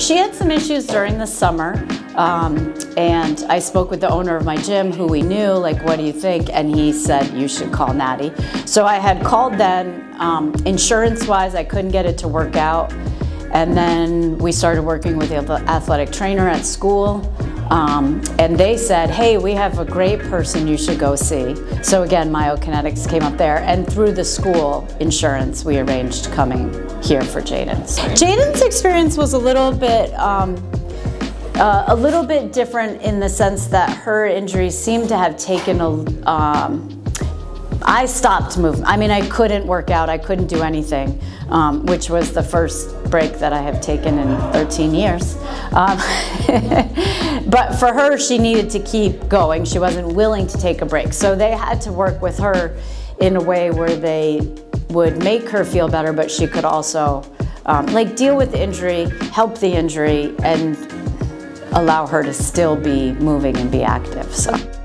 She had some issues during the summer, and I spoke with the owner of my gym, who we knew, like, what do you think? And he said, you should call Natty. So I had called then. Insurance-wise, I couldn't get it to work out. And then we started working with the athletic trainer at school. And they said, hey, we have a great person you should go see. So again, Myokinetix came up there, and through the school insurance, we arranged coming here for Jaden. Jaden's experience was a little bit different in the sense that her injuries seemed to have taken a, I stopped moving. I mean, I couldn't work out, I couldn't do anything, which was the first break that I have taken in 13 years. But for her, she needed to keep going. She wasn't willing to take a break. So they had to work with her in a way where they would make her feel better, but she could also like deal with the injury, help the injury, and allow her to still be moving and be active. So.